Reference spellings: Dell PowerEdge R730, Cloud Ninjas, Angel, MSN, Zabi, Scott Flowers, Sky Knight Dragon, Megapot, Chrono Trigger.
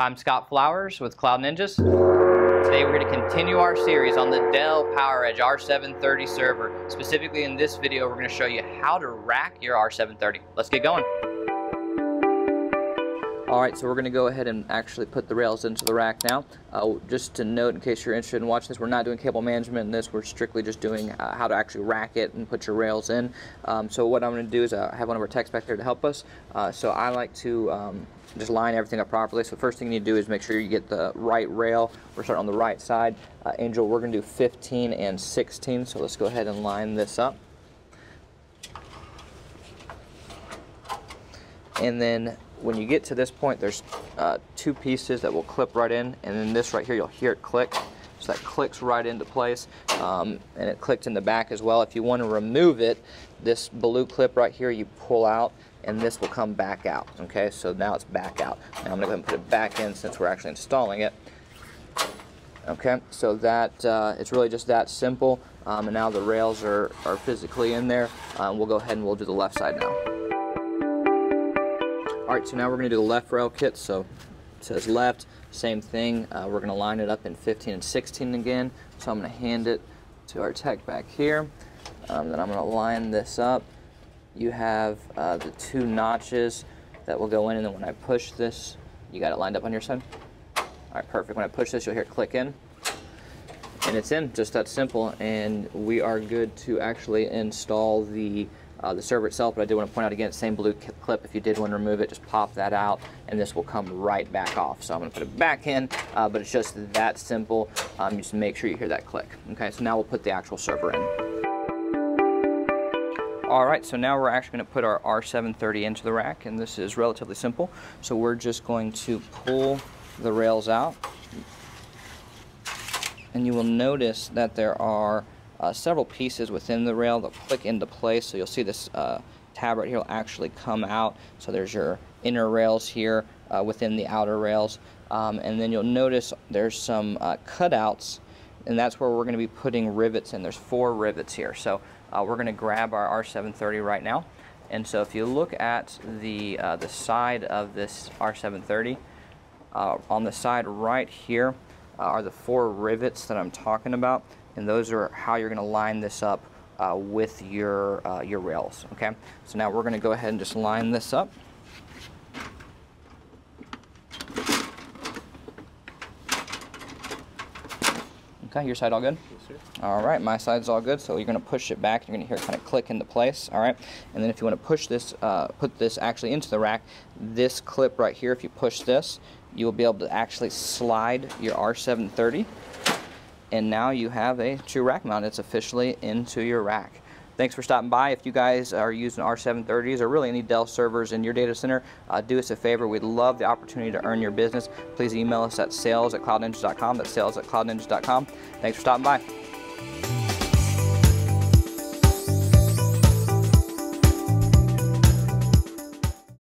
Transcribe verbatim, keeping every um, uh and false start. I'm Scott Flowers with Cloud Ninjas. Today we're going to continue our series on the Dell PowerEdge R seven thirty server. Specifically in this video, we're going to show you how to rack your R seven thirty. Let's get going. Alright, so we're going to go ahead and actually put the rails into the rack now. Uh, just to note, in case you're interested in watching this, we're not doing cable management in this. We're strictly just doing uh, how to actually rack it and put your rails in. Um, so what I'm going to do is uh, I have one of our techs back there to help us. Uh, so I like to... Um, just line everything up properly. So first thing you need to do is make sure you get the right rail. We're starting on the right side. Uh, Angel, we're going to do fifteen and sixteen. So let's go ahead and line this up. And then when you get to this point, there's uh, two pieces that will clip right in. And then this right here, you'll hear it click. So that clicks right into place, um, and it clicked in the back as well. If you want to remove it, this blue clip right here you pull out, and this will come back out. Okay, so now it's back out. And I'm going to go ahead and put it back in since we're actually installing it. Okay, so that uh, it's really just that simple, um, and now the rails are, are physically in there. Um, we'll go ahead and we'll do the left side now. All right, so now we're going to do the left rail kit. So it says left, same thing. Uh, we're going to line it up in fifteen and sixteen again. So I'm going to hand it to our tech back here. Um, then I'm going to line this up. You have uh, the two notches that will go in, and then when I push this, you got it lined up on your side? All right, perfect. When I push this, you'll hear it click in, and it's in, just that simple. And we are good to actually install the Uh, the server itself, but I do want to point out again, same blue clip. If you did want to remove it, just pop that out, and this will come right back off. So I'm going to put it back in, uh, but it's just that simple. Um, just make sure you hear that click. Okay, so now we'll put the actual server in. All right, so now we're actually going to put our R seven thirty into the rack, and this is relatively simple. So we're just going to pull the rails out, and you will notice that there are Uh, several pieces within the rail that click into place. So you'll see this uh, tab right here will actually come out. So there's your inner rails here uh, within the outer rails. Um, and then you'll notice there's some uh, cutouts, and that's where we're going to be putting rivets in. There's four rivets here. So uh, we're going to grab our R seven thirty right now. And so if you look at the, uh, the side of this R seven thirty, uh, on the side right here uh, are the four rivets that I'm talking about. And those are how you're going to line this up uh, with your, uh, your rails, okay? So now we're going to go ahead and just line this up. Okay, your side all good? Yes, sir. All right, my side's all good. So you're going to push it back. You're going to hear it kind of click into place, all right? And then if you want to push this, uh, put this actually into the rack, this clip right here, if you push this, you'll be able to actually slide your R seven thirty. And now you have a true rack mount. It's officially into your rack. Thanks for stopping by. If you guys are using R seven thirties or really any Dell servers in your data center, uh, do us a favor. We'd love the opportunity to earn your business. Please email us at sales at cloud ninjas dot com. That's sales at cloud ninjas dot com. Thanks for stopping by.